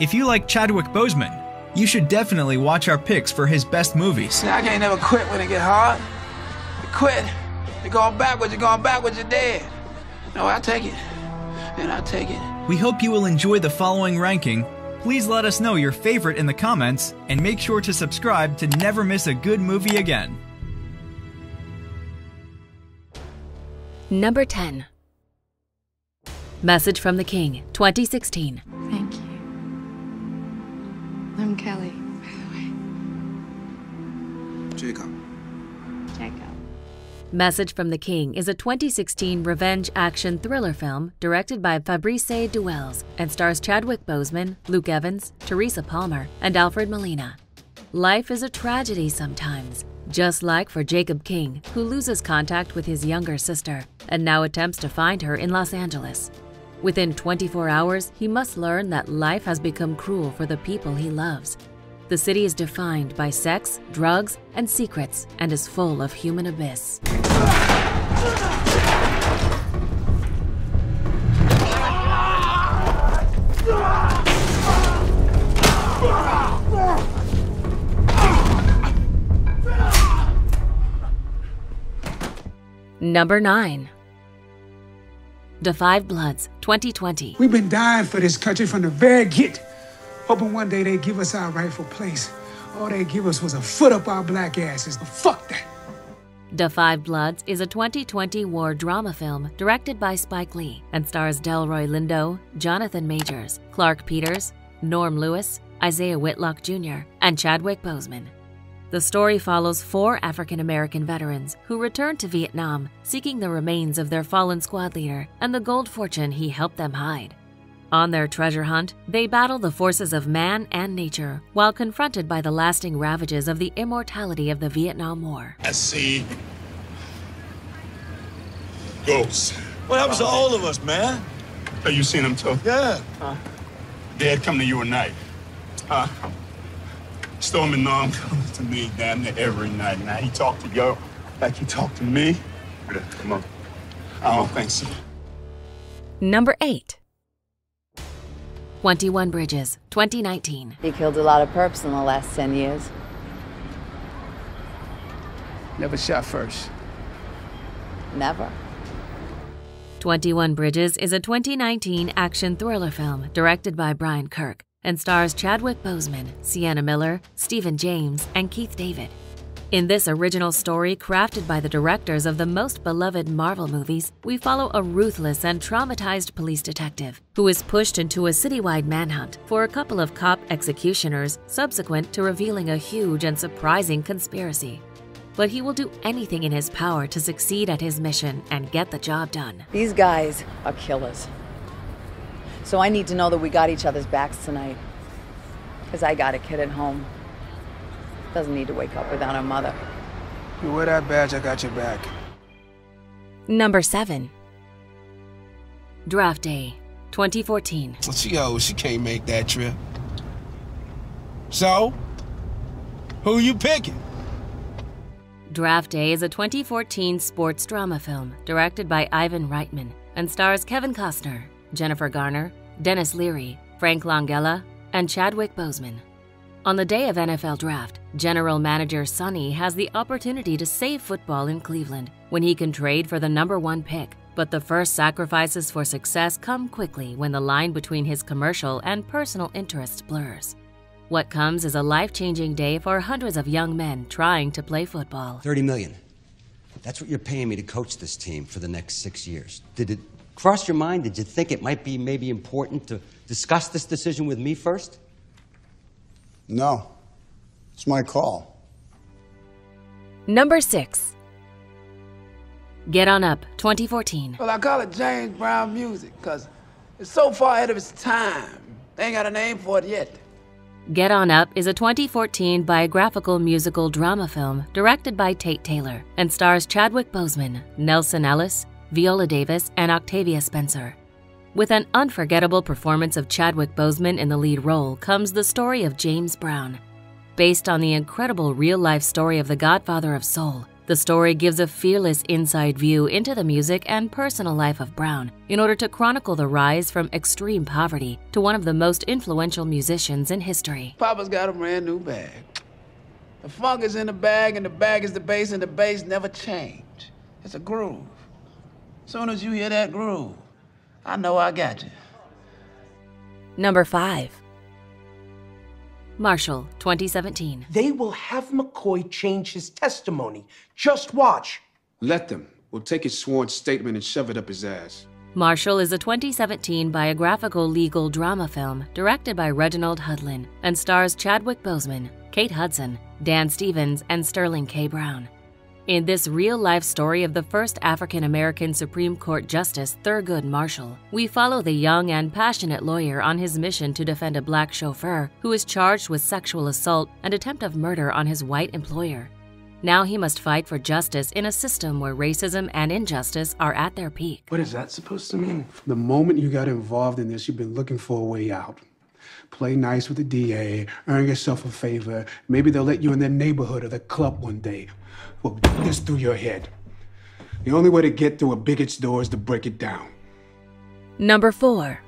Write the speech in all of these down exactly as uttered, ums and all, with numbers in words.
If you like Chadwick Boseman, you should definitely watch our picks for his best movies. I can't never quit when it get hard. You quit. You're going backwards, you're going backwards, you're dead. No, I take it. And I take it. We hope you will enjoy the following ranking. Please let us know your favorite in the comments, and make sure to subscribe to never miss a good movie again. Number ten. Message from the King, twenty sixteen. Thank you. I'm Kelly, by the way. Jacob. Jacob. Message from the King is a twenty sixteen revenge action thriller film directed by Fabrice Du Welz and stars Chadwick Boseman, Luke Evans, Teresa Palmer, and Alfred Molina. Life is a tragedy sometimes, just like for Jacob King, who loses contact with his younger sister and now attempts to find her in Los Angeles. Within twenty-four hours, he must learn that life has become cruel for the people he loves. The city is defined by sex, drugs, and secrets, and is full of human abyss. Number nine. Da five Bloods, twenty twenty. We've been dying for this country from the very get. Hoping one day they give us our rightful place. All they give us was a foot up our black asses. Fuck that. Da five Bloods is a twenty twenty war drama film directed by Spike Lee and stars Delroy Lindo, Jonathan Majors, Clark Peters, Norm Lewis, Isaiah Whitlock Junior, and Chadwick Boseman. The story follows four African-American veterans who returned to Vietnam seeking the remains of their fallen squad leader and the gold fortune he helped them hide. On their treasure hunt, they battle the forces of man and nature while confronted by the lasting ravages of the immortality of the Vietnam War. I see ghosts. What happens to all of us, man? Oh, you seen them too? Yeah. Huh? Dad come to you at night. Huh? Storm and Norm comes to me damn near every night. Now he talked to you like he talked to me. Come on. I don't think so. Number eight. twenty-one Bridges, twenty nineteen. He killed a lot of perps in the last ten years. Never shot first. Never. twenty-one Bridges is a twenty nineteen action thriller film directed by Brian Kirk and stars Chadwick Boseman, Sienna Miller, Stephen James, and Keith David. In this original story crafted by the directors of the most beloved Marvel movies, we follow a ruthless and traumatized police detective who is pushed into a citywide manhunt for a couple of cop executioners subsequent to revealing a huge and surprising conspiracy. But he will do anything in his power to succeed at his mission and get the job done. These guys are killers. So I need to know that we got each other's backs tonight. Because I got a kid at home. Doesn't need to wake up without her mother. You wear that badge, I got your back. Number seven. Draft Day, twenty fourteen. Well, she old, she can't make that trip. So, who you picking? Draft Day is a twenty fourteen sports drama film directed by Ivan Reitman and stars Kevin Costner, Jennifer Garner, Dennis Leary, Frank Langella, and Chadwick Boseman. On the day of N F L Draft, General Manager Sonny has the opportunity to save football in Cleveland when he can trade for the number one pick, but the first sacrifices for success come quickly when the line between his commercial and personal interests blurs. What comes is a life-changing day for hundreds of young men trying to play football. thirty million dollars. That's what you're paying me to coach this team for the next six years. Did it cross your mind? Did you think it might be maybe important to discuss this decision with me first? No. It's my call. Number six. Get On Up, twenty fourteen. Well, I call it James Brown music because it's so far ahead of its time. They ain't got a name for it yet. Get On Up is a twenty fourteen biographical musical drama film directed by Tate Taylor and stars Chadwick Boseman, Nelson Ellis, Viola Davis, and Octavia Spencer. With an unforgettable performance of Chadwick Boseman in the lead role comes the story of James Brown. Based on the incredible real-life story of the godfather of soul, The story gives a fearless inside view into the music and personal life of Brown in order to chronicle the rise from extreme poverty to one of the most influential musicians in history. Papa's got a brand new bag. The funk is in the bag, and the bag is the bass, and the bass never change. It's a groove. Soon as you hear that groove, I know I got you. Number five. Marshall, twenty seventeen. They will have McCoy change his testimony. Just watch. Let them. We'll take his sworn statement and shove it up his ass. Marshall is a twenty seventeen biographical legal drama film directed by Reginald Hudlin and stars Chadwick Boseman, Kate Hudson, Dan Stevens, and Sterling K. Brown. In this real-life story of the first African-American Supreme Court Justice Thurgood Marshall, we follow the young and passionate lawyer on his mission to defend a black chauffeur who is charged with sexual assault and attempt of murder on his white employer. Now he must fight for justice in a system where racism and injustice are at their peak. What is that supposed to mean? The moment you got involved in this, you've been looking for a way out. Play nice with the D A, earn yourself a favor. Maybe they'll let you in their neighborhood or the club one day. Well, put this through your head. The only way to get through a bigot's door is to break it down. Number four.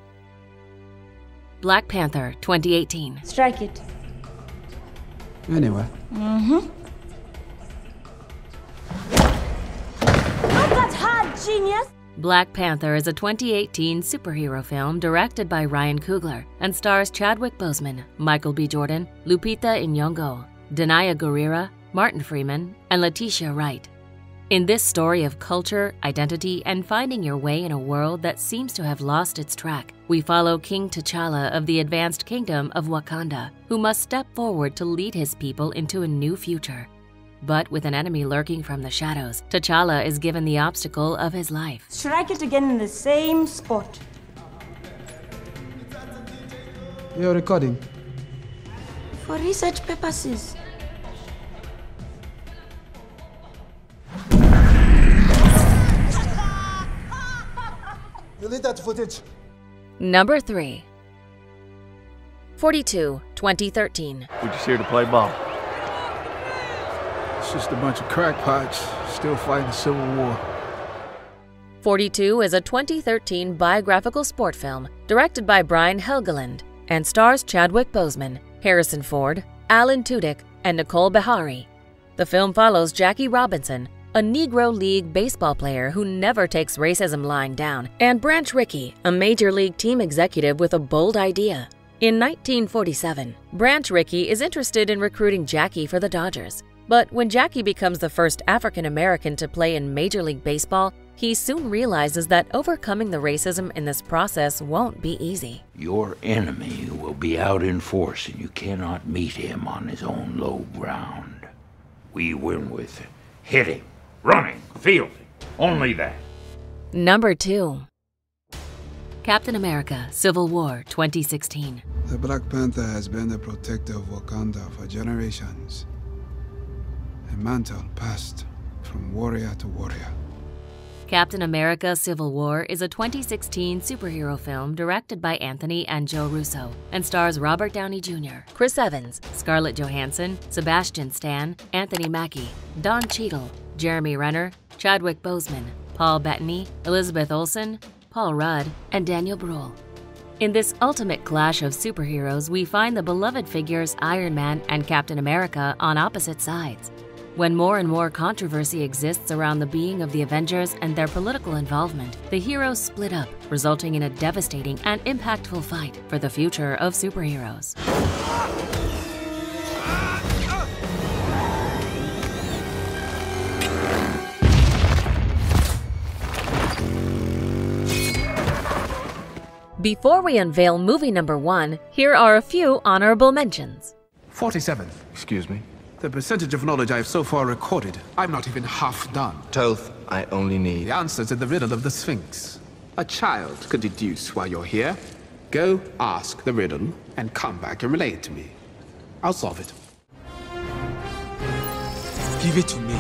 Black Panther, twenty eighteen. Strike it. Anyway. Mm-hmm. Not that hard, genius! Black Panther is a twenty eighteen superhero film directed by Ryan Coogler and stars Chadwick Boseman, Michael B. Jordan, Lupita Nyong'o, Danaya Gurira, Martin Freeman, and Letitia Wright. In this story of culture, identity, and finding your way in a world that seems to have lost its track, we follow King T'Challa of the advanced kingdom of Wakanda, who must step forward to lead his people into a new future. But with an enemy lurking from the shadows, T'Challa is given the obstacle of his life. Strike it again in the same spot. You're recording. For research purposes. Delete that footage. Number three. forty-two, twenty thirteen. We're just here to play ball. It's just a bunch of crackpots still fighting the Civil War. forty-two is a twenty thirteen biographical sport film directed by Brian Helgeland and stars Chadwick Boseman, Harrison Ford, Alan Tudyk, and Nicole Beharie. The film follows Jackie Robinson, a Negro League baseball player who never takes racism lying down, and Branch Rickey, a major league team executive with a bold idea. In nineteen forty-seven, Branch Rickey is interested in recruiting Jackie for the Dodgers. But when Jackie becomes the first African-American to play in Major League Baseball, he soon realizes that overcoming the racism in this process won't be easy. Your enemy will be out in force, and you cannot meet him on his own low ground. We win with hitting, running, fielding, only that. Number two. Captain America: Civil War, twenty sixteen. The Black Panther has been the protector of Wakanda for generations. A mantle passed from warrior to warrior. Captain America: Civil War is a twenty sixteen superhero film directed by Anthony and Joe Russo and stars Robert Downey Junior, Chris Evans, Scarlett Johansson, Sebastian Stan, Anthony Mackie, Don Cheadle, Jeremy Renner, Chadwick Boseman, Paul Bettany, Elizabeth Olsen, Paul Rudd, and Daniel Bruhl. In this ultimate clash of superheroes, we find the beloved figures Iron Man and Captain America on opposite sides. When more and more controversy exists around the being of the Avengers and their political involvement, the heroes split up, resulting in a devastating and impactful fight for the future of superheroes. Before we unveil movie number one, here are a few honorable mentions. forty-seventh. Excuse me. The percentage of knowledge I have so far recorded, I'm not even half done. Toth, I only need the answer to the riddle of the Sphinx. A child could deduce why you're here. Go ask the riddle and come back and relay it to me. I'll solve it. Give it to me.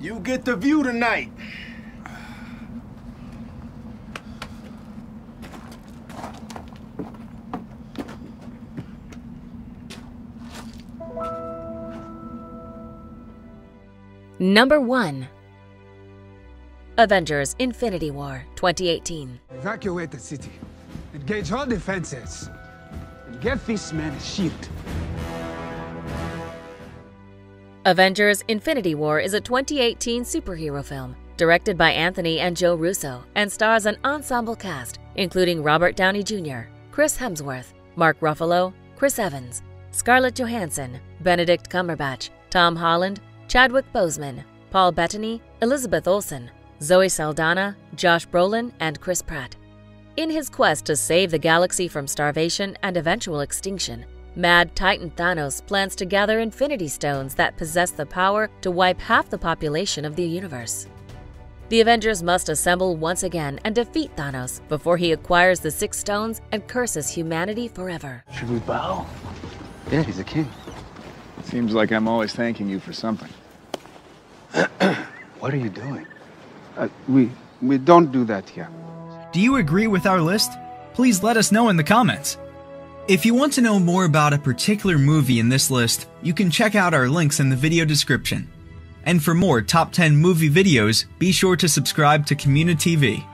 You get the view tonight. Number one. Avengers: Infinity War, twenty eighteen. Evacuate the city. Engage all defenses. And get this man a shield. Avengers: Infinity War is a twenty eighteen superhero film directed by Anthony and Joe Russo and stars an ensemble cast including Robert Downey Junior, Chris Hemsworth, Mark Ruffalo, Chris Evans, Scarlett Johansson, Benedict Cumberbatch, Tom Holland, Chadwick Boseman, Paul Bettany, Elizabeth Olsen, Zoe Saldana, Josh Brolin, and Chris Pratt. In his quest to save the galaxy from starvation and eventual extinction, Mad Titan Thanos plans to gather Infinity Stones that possess the power to wipe half the population of the universe. The Avengers must assemble once again and defeat Thanos before he acquires the six stones and curses humanity forever. Should we bow? Yeah, he's a king. Seems like I'm always thanking you for something. What are you doing? Uh, we, we don't do that here. Do you agree with our list? Please let us know in the comments. If you want to know more about a particular movie in this list, you can check out our links in the video description. And for more top ten movie videos, be sure to subscribe to Community T V.